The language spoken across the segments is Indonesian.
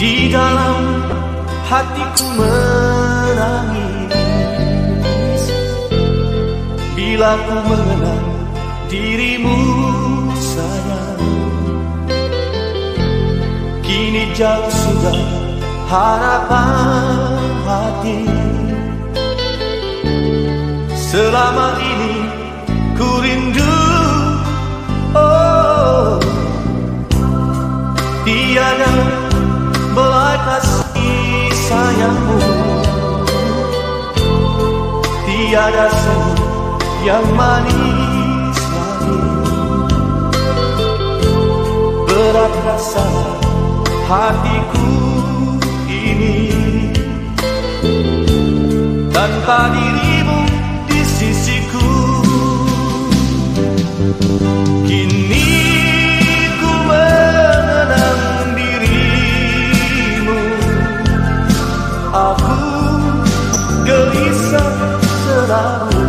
Di dalam hatiku menangis bila ku mengenang dirimu sayang. Kini jauh sudah harapan hati, selama ini ku rindu. Oh, tiada belai kasih sayangmu, tiada seni yang manis lagi. Berat rasa hatiku ini tanpa dirimu di sisiku. Kini ku mengenang selalu,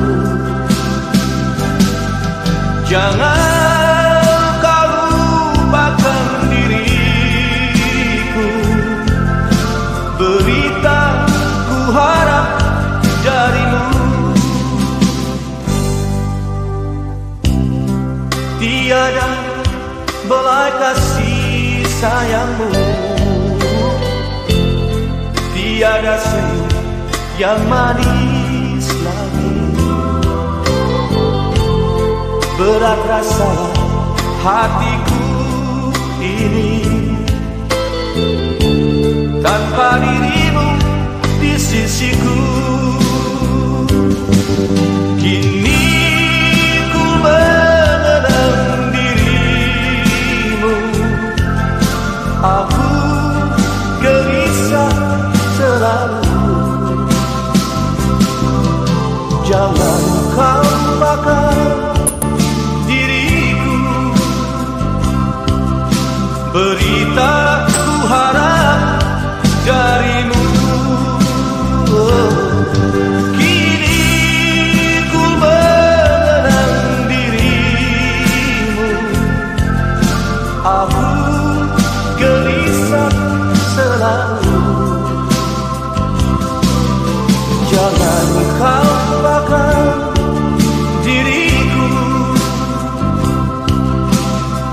jangan kau lupakan diriku. Berita ku harap darimu, tiada belai kasih sayangmu, tiada senyum yang manis. Berat rasa hatiku ini tanpa dirimu di sisiku. Kini ku mengenang dirimu, aku gelisah selalu. Jangan kau lupakan berita ku harap darimu. Kini ku mengenang dirimu, aku gelisah selalu. Jangan kau lupakan diriku,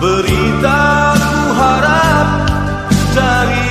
berita harap darimu.